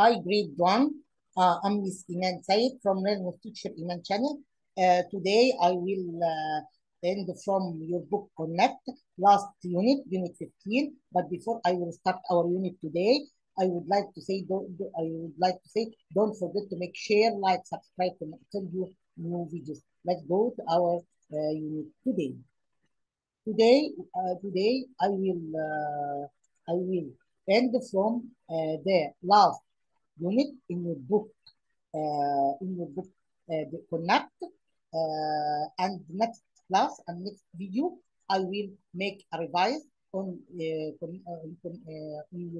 Hi, grade 1. I'm Miss Eman Saeed from Learn with Teacher Eman channel. Today I will end from your book Connect, last unit, unit 15. But before I will start our unit today, I would like to say, don't forget to make share, like, subscribe, and send you new videos. Let's go to our unit today. Today I will end from the last unit in your book, the Connect. And next class and next video, I will make a revise on your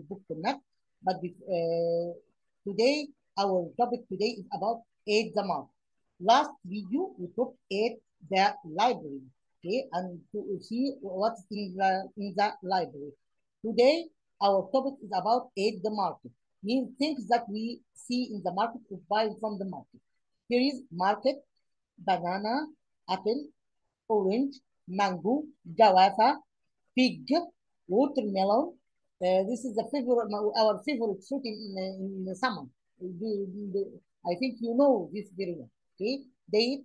book Connect. But today, our topic today is about 8 the month. Last video, we took 8 the library, okay, and to see what's in the library. Today, our topic is about 8 the market. Means things that we see in the market or buy from the market. Here is market, banana, apple, orange, mango, guava, pig, watermelon. This is the favorite, our favorite fruit in the summer. I think you know this very well. Okay, date,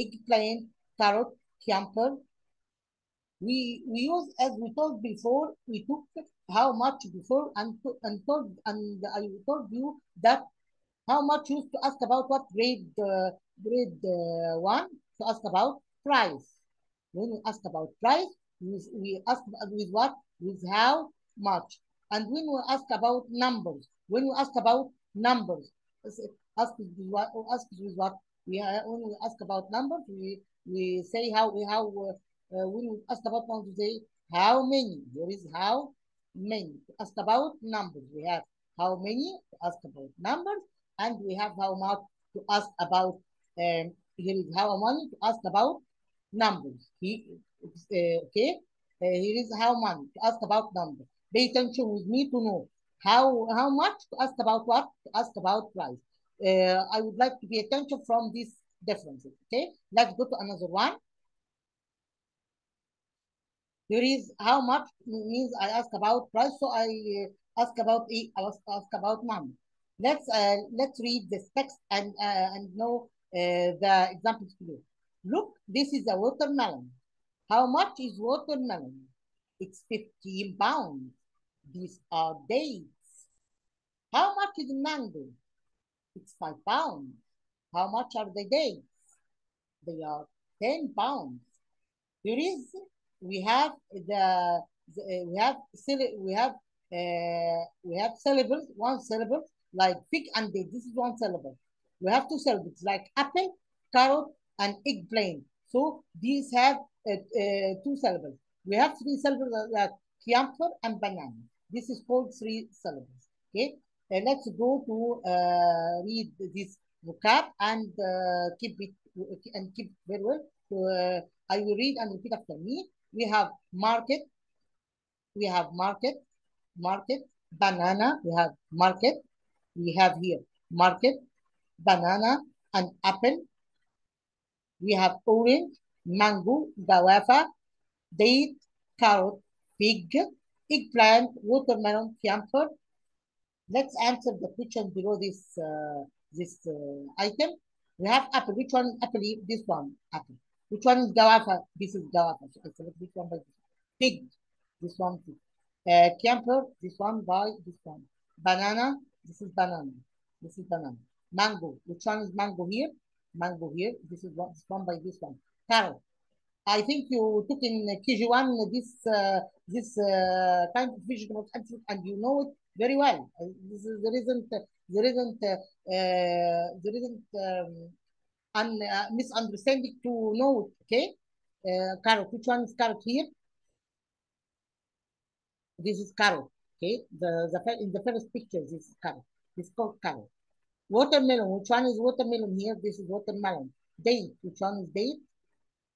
eggplant, carrot, camphor. We use, as we told before, we took how much before and I told you that how much used to ask about what grade 1 to ask about price. When we ask about price, we ask with what, with how much. And when we ask about numbers, when we ask about numbers, we say when we ask about numbers, we say how many. There is how many. To ask about numbers, we have how many to ask about numbers, and we have how much to ask about. Here is how many to ask about numbers. Here is how many to ask about numbers. Pay attention with me to know how much to ask about what, to ask about price. I would like to pay attention from these differences. Okay, let's go to another one. There is how much means I ask about price, so I ask about money. Let's read this text and know the examples here. Look, this is a watermelon. How much is watermelon? It's 15 pounds. These are dates. How much is mango? It's 5 pounds. How much are the dates? They are 10 pounds. There is, we have syllables, one syllable like pig and date. This is one syllable. We have two syllables like apple, carrot, and eggplant. So these have two syllables. We have three syllables like camphor and banana. This is called three syllables. Okay, let's go to read this vocab and keep very well. I will read and repeat after me. We have market, banana, we have here market, banana and apple. We have orange, mango, guava, date, carrot, pig, eggplant, watermelon, camphor. Let's answer the question below this item. We have apple. Which one is apple? This one, apple. Which one is guava? This is guava. So I select this one by this one. Pig, this one pig. Camphor, this one by this one. Banana, this is banana. Mango, which one is mango here? Mango here. This is one, this one by this one. Carrot. I think you took in KG1 this kind of vegetable and you know it very well. This is, there isn't misunderstanding to know it, okay? Carrot, which one is carrot here? This is carrot, okay? In the first picture, this is carrot. It's called carrot. Watermelon, which one is watermelon here? This is watermelon. Date, which one is date?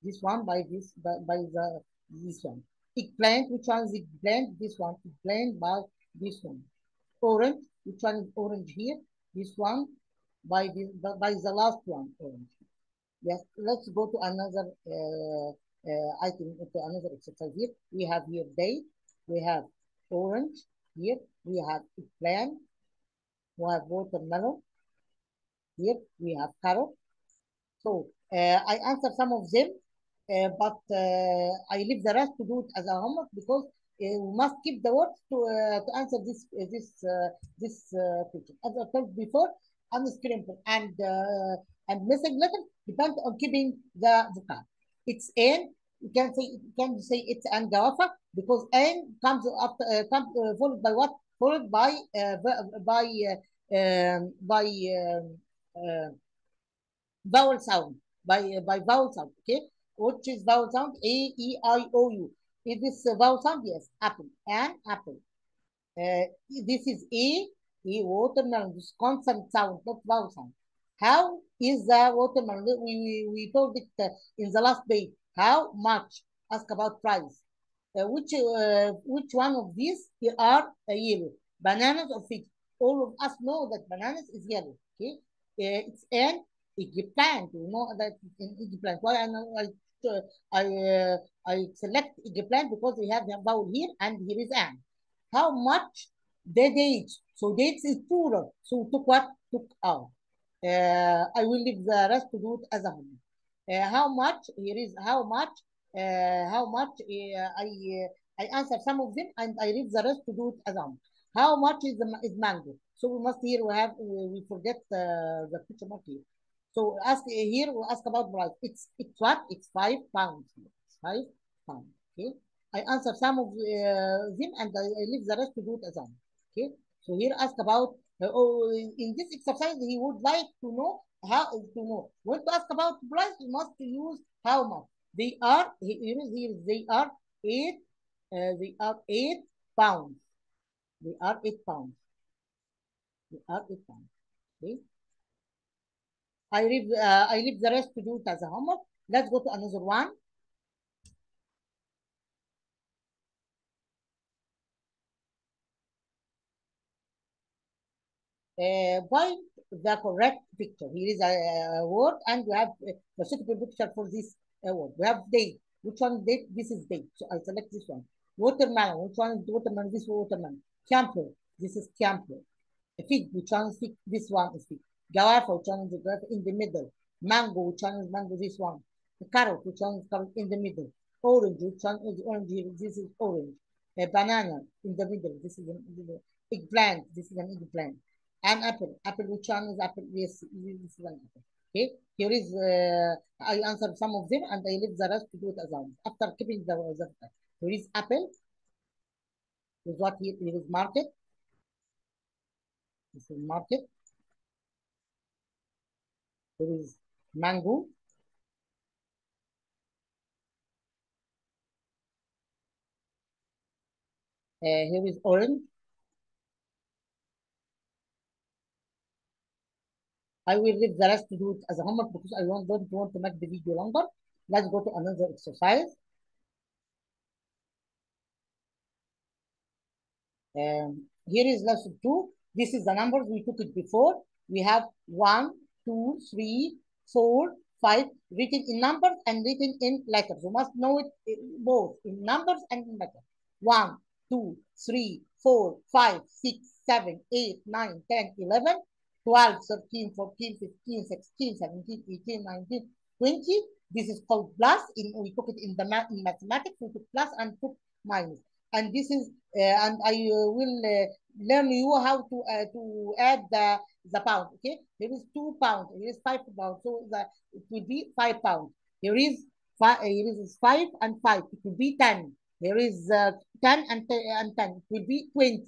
This one by this, this one. Eggplant, which one is eggplant? This one, eggplant by this one. Orange, which one is orange here? This one. By the last one, orange. Yes, let's go to another item, to another exercise here. We have here date, we have orange here, we have eggplant, We have watermelon. Yep, we have carrot. So I answer some of them, but I leave the rest to do it as a homework because we must keep the words to answer this question. As I told before, unscramble and message letter depend on keeping the vocal. It's an. You can say it's an gawafa because an comes after followed by what? Followed by vowel sound, by vowel sound, okay? Which is vowel sound? A-E-I-O-U. Is this vowel sound? Yes, apple, an apple. This is a watermelon, this consonant sound, not vowel sound. How is the watermelon? We told it in the last day. How much? Ask about price. Which one of these are yellow? Bananas or figs? All of us know that bananas is yellow, okay? It's an eggplant. You know that in eggplant. Why I select eggplant because we have the vowel here and here is an. How much? The dates. So dates is plural. So took what? Took out. I will leave the rest to do it as a homework. How much? Here is how much. How much? I answer some of them and I leave the rest to do it as a homework. How much is mango? So we must here we forget the picture mark here. So ask here we ask about price. It's what? It's £5. It's £5. Okay. I answer some of them and I leave the rest to do it as a homework. Okay. So here ask about. In this exercise, he would like to know how to know. When to ask about price, you must use how much. They are here. They are 8 pounds. They are 8 pounds. Okay. I leave the rest to do it as a homework. Let's go to another one. By the correct picture. Here is a word, and we have the suitable picture for this word. We have date. Which one date? This is date. So I select this one. Watermelon. Which one is watermelon? This watermelon. Camphor. This is camphor. Fig. Which one is fig? This one is fig. Guava. Which one is guava? In the middle. Mango. Which one is mango? This one. The carrot. Which one is carrot? In the middle. Orange. Which one is orange? Here. This is orange. A banana. In the middle. This is an eggplant. This is an eggplant. An apple. Apple, which one is apple? Yes, this is an apple. Okay, here is, I answer some of them and I leave the rest to do it as well. After keeping the here is apple. This is what here is market. This is market. Here is mango. Here is orange. I will leave the rest to do it as a homework because I don't want to make the video longer. Let's go to another exercise. Here is lesson 2. This is the numbers we took it before. We have 1, 2, 3, 4, 5 written in numbers and written in letters. You must know it both in numbers and in letters. 1, 2, 3, 4, 5, 6, 7, 8, 9, 10, 11. 12, 13, 14, 15, 16, 17, 18, 19, 20. This is called plus. We took it in mathematics. We took plus and took minus. And this is, and I will learn you how to add the pound. Okay, there is 2 pounds. Here is 5 pounds. So it will be 5 pounds. Here is 5 and 5. It will be 10. There is 10 and 10. It will be 20.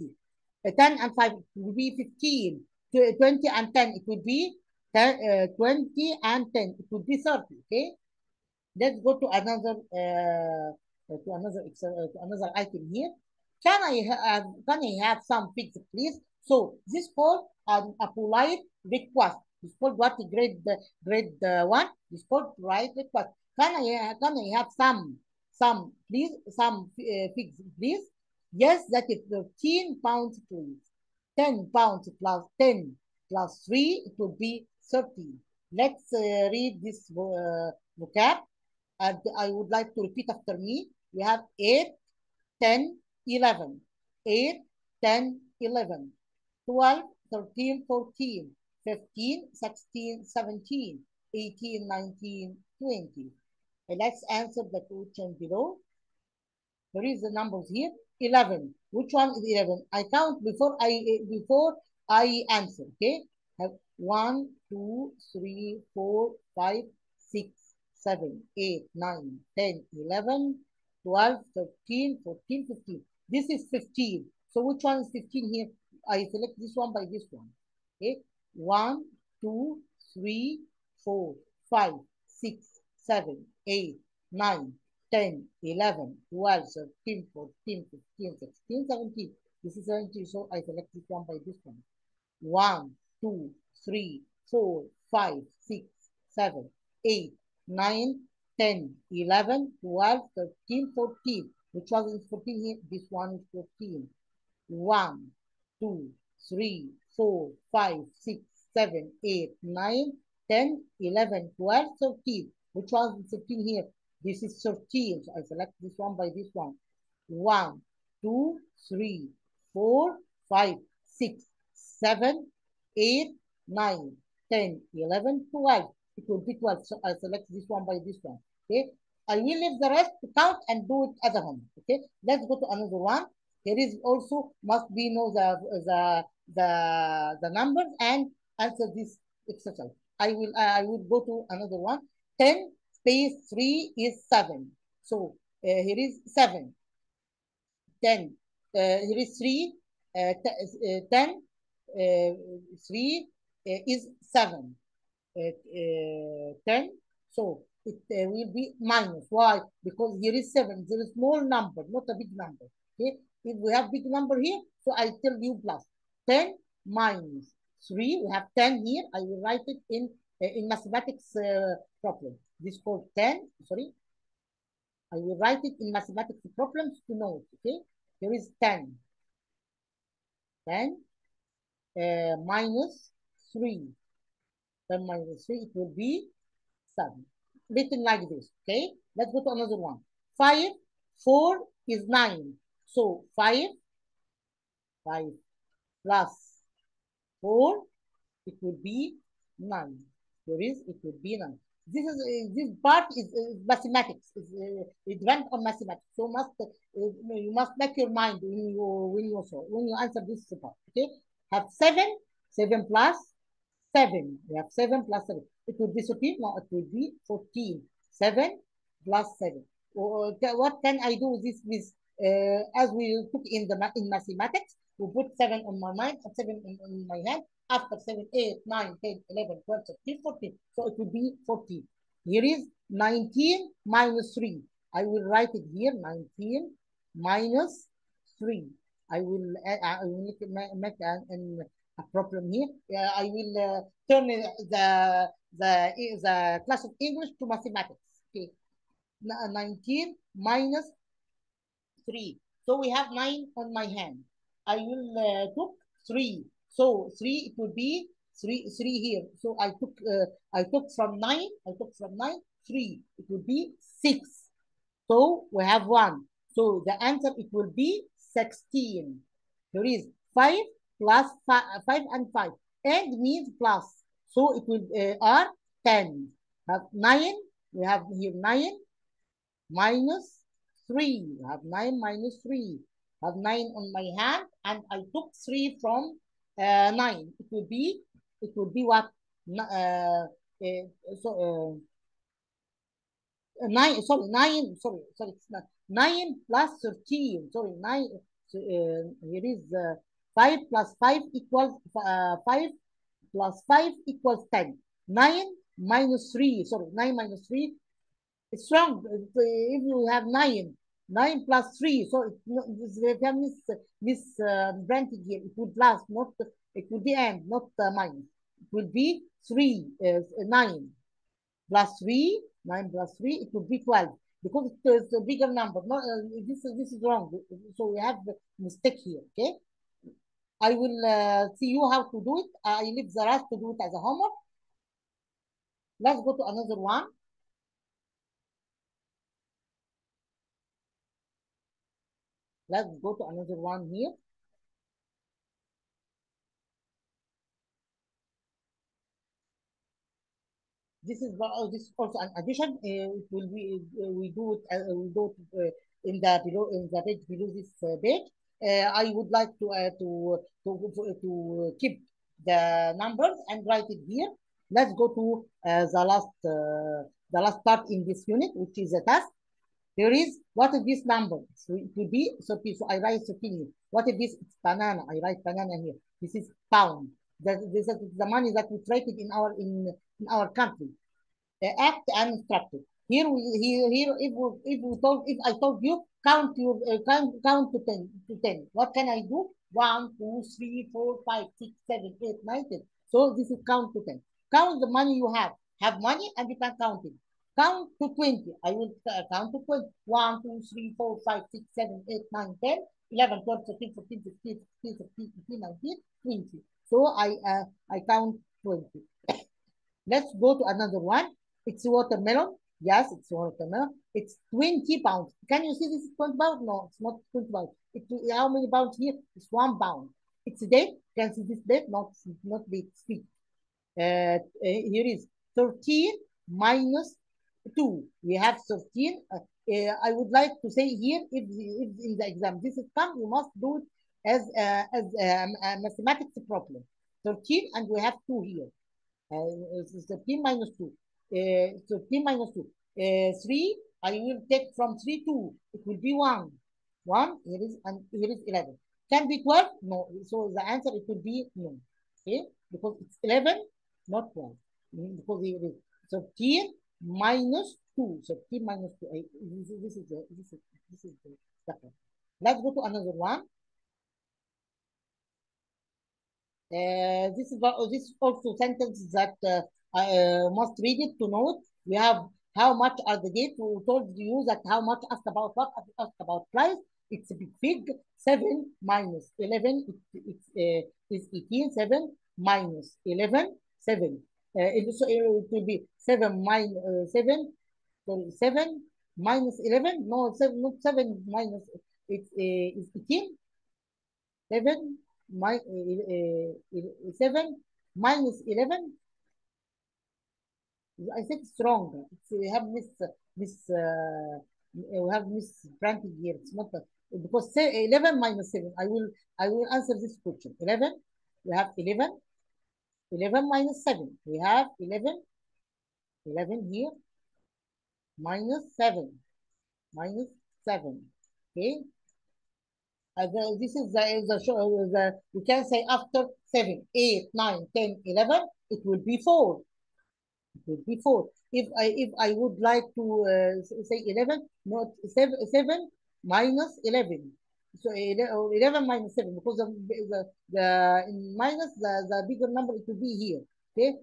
10 and 5. It will be 15. 20 and 10, it would be 20 and 10, it would be 30, okay? Let's go to another item here. Can I have some figs, please? So this is called a polite request. This is called what? Grade 1. This is called polite request. Can I have some please? Some figs, please? Yes, that is 13 pounds, please. 10 pounds plus 10 plus 3, it will be 30. Let's read this vocab. And I would like to repeat after me. We have 8, 10, 11. 8, 10, 11. 12, 13, 14, 15, 16, 17, 18, 19, 20. Let's answer the question below. There is the numbers here. 11. Which one is 11? I count before I answer. Okay. Have 1, 2, 3, 4, 5, 6, 7, 8, 9, 10, 11, 12, 13, 14, 15. This is 15. So which one is 15 here? I select this one by this one. Okay. 1, 2, 3, 4, 5, 6, 7, 8, 9, 10, 11, 12, 13, 14, 15, 16, 17. This is 17, so I select this one by this one. 1, 2, 3, 4, 5, 6, 7, 8, 9, 10, 11, 12, 13, 14. Which one is 14 here? This one is 14. 1, 2, 3, 4, 5, 6, 7, 8, 9, 10, 11, 12, 13. Which one is 13 here? This is 13. So I select this one by this one. 1, 2, 3, 4, 5, 6, 7, 8, 9, 10, 11, 12. It will be 12. So I select this one by this one. Okay. I will leave the rest to count and do it other hand. Okay. Let's go to another one. There is also must be know the numbers and answer this exercise. I will go to another one. 10 space 3 is 7. So here is 7. 10. Here is 3. 10. 3 is 7. 10. So it will be minus. Why? Because here is 7. There is small number, not a big number. Okay. If we have big number here, so I tell you plus. 10 minus 3. We have 10 here. I will write it in mathematics problem. This is called 10. Sorry. I will write it in mathematics problems to know it. Okay. Here is 10. 10 minus 3. 10 minus 3. It will be 7. Written like this. Okay. Let's go to another one. 5. 4 is 9. So 5 plus 4. It will be 9. It will be 9. This is this part is mathematics. It went on mathematics. So you must make your mind when you answer this part. Okay, have 7 plus 7. We have 7 plus 7. It will be 13. No, it will be 14. 7 plus 7. What can I do this with? As we took in mathematics, we put 7 on my mind and 7 in my hand. After 7, 8, 9, 10, 11, 12, 13, 14. So it will be 14. Here is 19 minus 3. I will write it here. 19 minus 3. I will make a problem here. I will turn the class of English to mathematics. Okay. 19 minus 3. So we have 9 on my hand. I will took 3. So 3, it would be 3 here. So I took from 9 3. It would be 6. So we have 1. So the answer, it will be 16. There is 5 plus 5 and 5. And means plus. So it will are 10. Have 9. We have here 9 minus 3. We have 9 minus 3. Have 9 on my hand, and I took 3 from 9. It will be what? So 9. Sorry, 9. Sorry, it's not 9 plus 13. Sorry, 9. Here is 5 plus 5 equals 10. 9 minus 3. Sorry, 9 minus 3. It's wrong. If you have 9 plus 3, so it branching here. It would last, not it would be end, not minus. It would be 9 plus 3, it would be 12, because it is a bigger number. No, this is wrong. So we have the mistake here. Okay, I will see you how to do it. I leave the rest to do it as a homework. Let's go to another one. Let's go to another one here. This is also an addition. It will be we do it in the below, in the page below this page. I would like to keep the numbers and write it here. Let's go to the last part in this unit, which is a task. There is, what is this number? So it will be, so I write Sophie. What is this? It's banana. I write banana here. This is pound. This is the money that we traded in our country. Act and structure. Here if I told you count to ten. What can I do? 1, 2, 3, 4, 5, 6, 7, 8, 9, 10. So this is count to 10. Count the money you have. Have money and you can count it. Count to 20. I will count to 20. 1, 2, 3, 4, 5, 6, 7, 8, 9, 10, 11, 12, 13, 14, 15, 16, 17, 18, 19, 20. So I count 20. Let's go to another one. It's watermelon. Yes, it's watermelon. It's 20 pounds. Can you see this is 20 pounds? No, it's not 20 pounds. How many pounds here? It's 1 pound. It's date. Can you see this date? Not date. Speed. Here is 13 minus 2. We have 13. I would like to say here, if in the exam this is come, you must do it as a mathematics problem. 13 and we have 2 here. 13 minus 2. 13 minus 2. 3, I will take from 3 to 2. It will be 1. 1, here is, and here is 11. Can be 12? No. So the answer, it will be no. Okay? Because it's 11, not 12. Because here is 13 minus 2. 13 minus 2. This is the one. Let's go to another one. This is also sentence that I must read it to know it. We have how much are the dates. We told you that how much asked about what, asked about price. It's a big 7 minus 11. It's 18. 7 minus 11. 7. It will be 7 minus 7. Sorry, 7 minus 11. No, 7. Not 7 minus. It's 18. 7. My 7 minus 11. I said it's wrong. We have misprinted here. It's not that, because 11 minus 7. I will answer this question. 11. We have 11. 11 minus 7. We have 11. 11 here. Minus 7. Minus 7. Okay. This is the we can say after 7, 8, 9, 10, 11, it will be 4. It will be 4. If I would like to say 11, not 7 minus 11. So 11 minus 7, because of the in minus the bigger number, it will be here. Okay.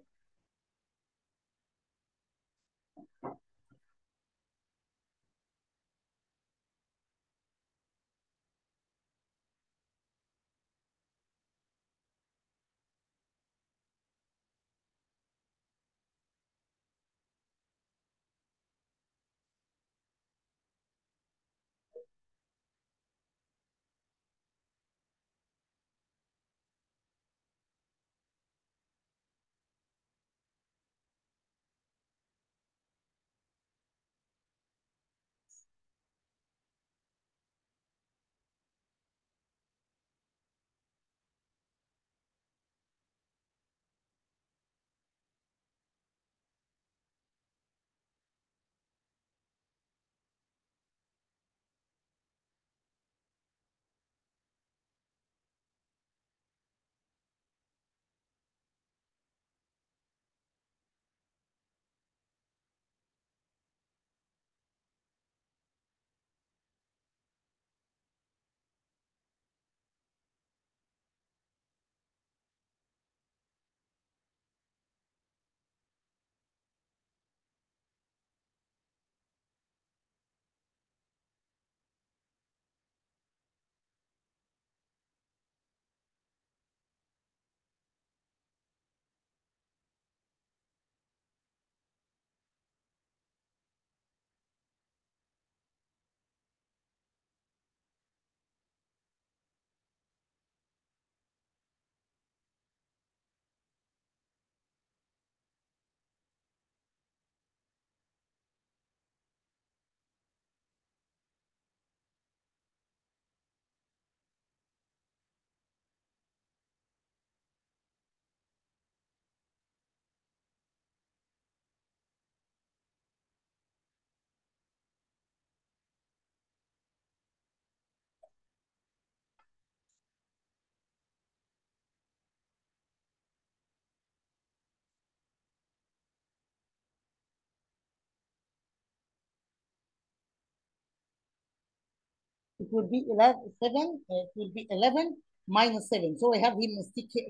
it will be 11, 7, it will be 11 minus 7. So we have a mistake here.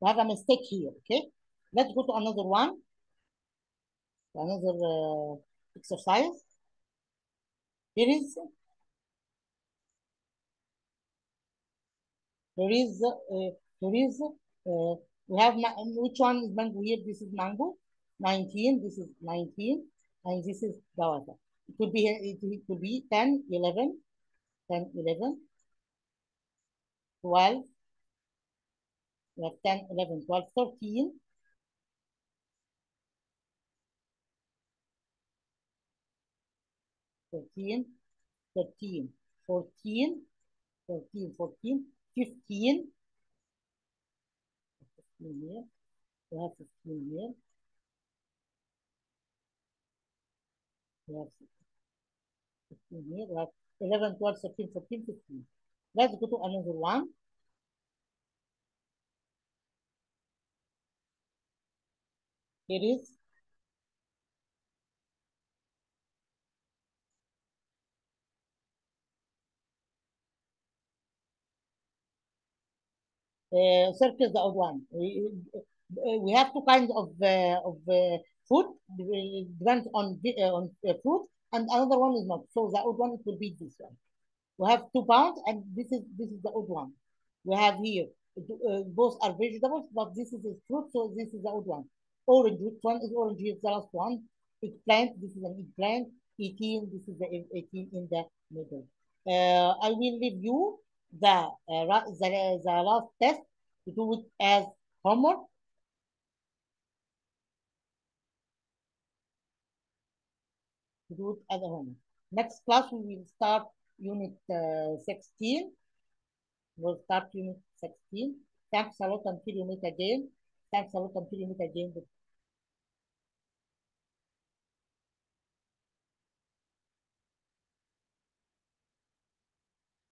We have a mistake here, okay? Let's go to another one, another exercise. Here is, we have, which one is mango here? This is mango, 19, this is 19, and this is Dawata. It could be, it could be 10, 11, 10, 11, 12, we have 10, 11, 12, 13, 13, 13, 14, 13, 14, 15, 15 here, we have 15 here, we have 15 here, we have 11, 12, 13, 14, 15. Let's go to another one. Here is circles the odd one. We have two kinds of food, depends on fruit, and another one is not. So the odd one, it will be this one. We have 2 pounds, and this is the odd one. We have here both are vegetables, but this is a fruit, so this is the odd one. Orange, which one is orange? Is the last one. Eggplant, this is an eggplant. 18, this is the 18 in the middle. I will leave you the last test to do it as homework. To do it as a homework. Next class we will start unit 16. We'll start unit 16. Thanks a lot until you meet again. Thanks a lot until you meet again.